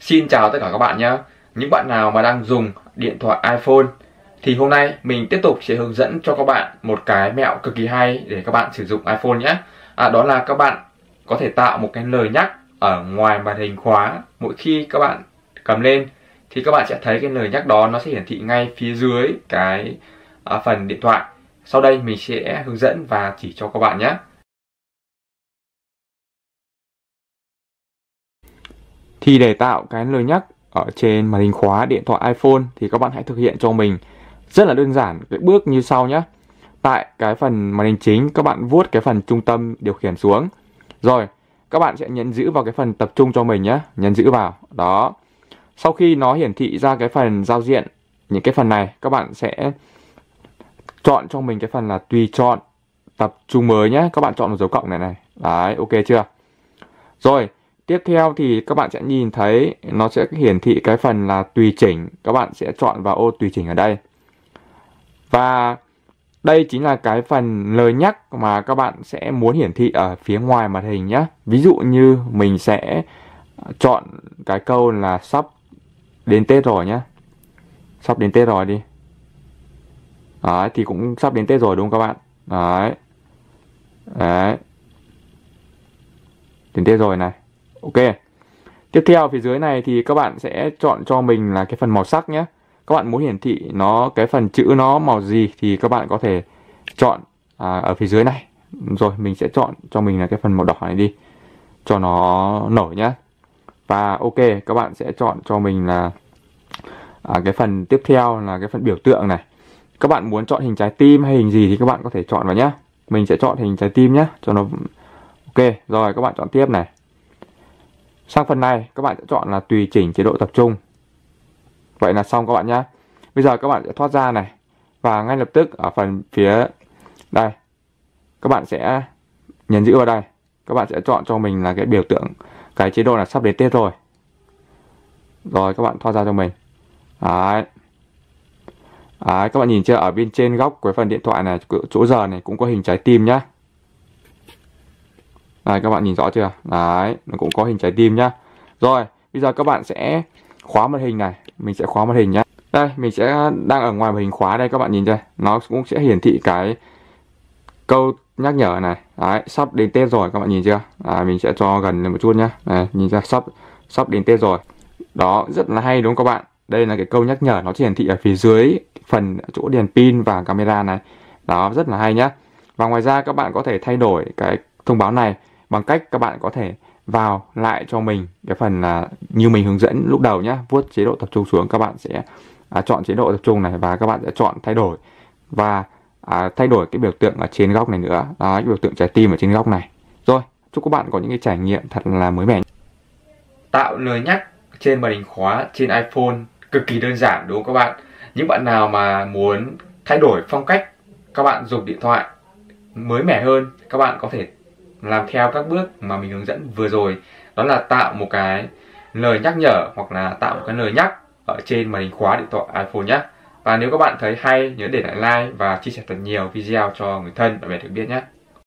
Xin chào tất cả các bạn nhé. Những bạn nào mà đang dùng điện thoại iPhone thì hôm nay mình tiếp tục sẽ hướng dẫn cho các bạn một cái mẹo cực kỳ hay để các bạn sử dụng iPhone nhé. Đó là các bạn có thể tạo một cái lời nhắc ở ngoài màn hình khóa. Mỗi khi các bạn cầm lên thì các bạn sẽ thấy cái lời nhắc đó nó sẽ hiển thị ngay phía dưới cái phần điện thoại. Sau đây mình sẽ hướng dẫn và chỉ cho các bạn nhé. Thì để tạo cái lời nhắc ở trên màn hình khóa điện thoại iPhone thì các bạn hãy thực hiện cho mình rất là đơn giản cái bước như sau nhé. Tại cái phần màn hình chính các bạn vuốt cái phần trung tâm điều khiển xuống. Rồi, các bạn sẽ nhấn giữ vào cái phần tập trung cho mình nhé. Nhấn giữ vào, đó. Sau khi nó hiển thị ra cái phần giao diện, những cái phần này các bạn sẽ chọn cho mình cái phần là tùy chọn tập trung mới nhé. Các bạn chọn một dấu cộng này này. Đấy, ok chưa? Rồi. Tiếp theo thì các bạn sẽ nhìn thấy nó sẽ hiển thị cái phần là tùy chỉnh. Các bạn sẽ chọn vào ô tùy chỉnh ở đây. Và đây chính là cái phần lời nhắc mà các bạn sẽ muốn hiển thị ở phía ngoài màn hình nhé. Ví dụ như mình sẽ chọn cái câu là sắp đến Tết rồi nhé. Sắp đến Tết rồi đi. Đấy, thì cũng sắp đến Tết rồi đúng không các bạn? Đấy. Đấy. Đến Tết rồi này. Ok. Tiếp theo phía dưới này thì các bạn sẽ chọn cho mình là cái phần màu sắc nhé. Các bạn muốn hiển thị nó cái phần chữ nó màu gì thì các bạn có thể chọn ở phía dưới này. Rồi mình sẽ chọn cho mình là cái phần màu đỏ này đi cho nó nổi nhé. Và ok, các bạn sẽ chọn cho mình là cái phần tiếp theo là cái phần biểu tượng này. Các bạn muốn chọn hình trái tim hay hình gì thì các bạn có thể chọn vào nhé. Mình sẽ chọn hình trái tim nhé cho nó. Ok, rồi các bạn chọn tiếp này. Sang phần này các bạn sẽ chọn là tùy chỉnh chế độ tập trung. Vậy là xong các bạn nhé. Bây giờ các bạn sẽ thoát ra này. Và ngay lập tức ở phần phía đây, các bạn sẽ nhấn giữ vào đây. Các bạn sẽ chọn cho mình là cái biểu tượng, cái chế độ là sắp đến Tết rồi. Rồi các bạn thoát ra cho mình. Đấy. Đấy, các bạn nhìn chưa, ở bên trên góc của phần điện thoại này, chỗ giờ này cũng có hình trái tim nhá. Đấy, các bạn nhìn rõ chưa? Đấy, nó cũng có hình trái tim nhá. Rồi, bây giờ các bạn sẽ khóa màn hình này. Mình sẽ khóa màn hình nhá. Đây, mình sẽ đang ở ngoài màn hình khóa đây, các bạn nhìn chưa? Nó cũng sẽ hiển thị cái câu nhắc nhở này. Đấy, sắp đến Tết rồi, các bạn nhìn chưa? Mình sẽ cho gần lên một chút nhá. Đấy, nhìn ra sắp đến Tết rồi. Đó, rất là hay đúng không các bạn? Đây là cái câu nhắc nhở, nó sẽ hiển thị ở phía dưới phần chỗ điền pin và camera này. Đó, rất là hay nhá. Và ngoài ra các bạn có thể thay đổi cái thông báo này bằng cách các bạn có thể vào lại cho mình cái phần là như mình hướng dẫn lúc đầu nhé. Vuốt chế độ tập trung xuống, các bạn sẽ chọn chế độ tập trung này và các bạn sẽ chọn thay đổi. Và thay đổi cái biểu tượng ở trên góc này nữa. Đó, cái biểu tượng trái tim ở trên góc này. Rồi, chúc các bạn có những cái trải nghiệm thật là mới mẻ. Tạo lời nhắc trên màn hình khóa trên iPhone cực kỳ đơn giản đúng không các bạn? Những bạn nào mà muốn thay đổi phong cách các bạn dùng điện thoại mới mẻ hơn, các bạn có thể làm theo các bước mà mình hướng dẫn vừa rồi. Đó là tạo một cái lời nhắc nhở hoặc là tạo một cái lời nhắc ở trên màn hình khóa điện thoại iPhone nhé. Và nếu các bạn thấy hay nhớ để lại like và chia sẻ thật nhiều video cho người thân và bè được biết nhé.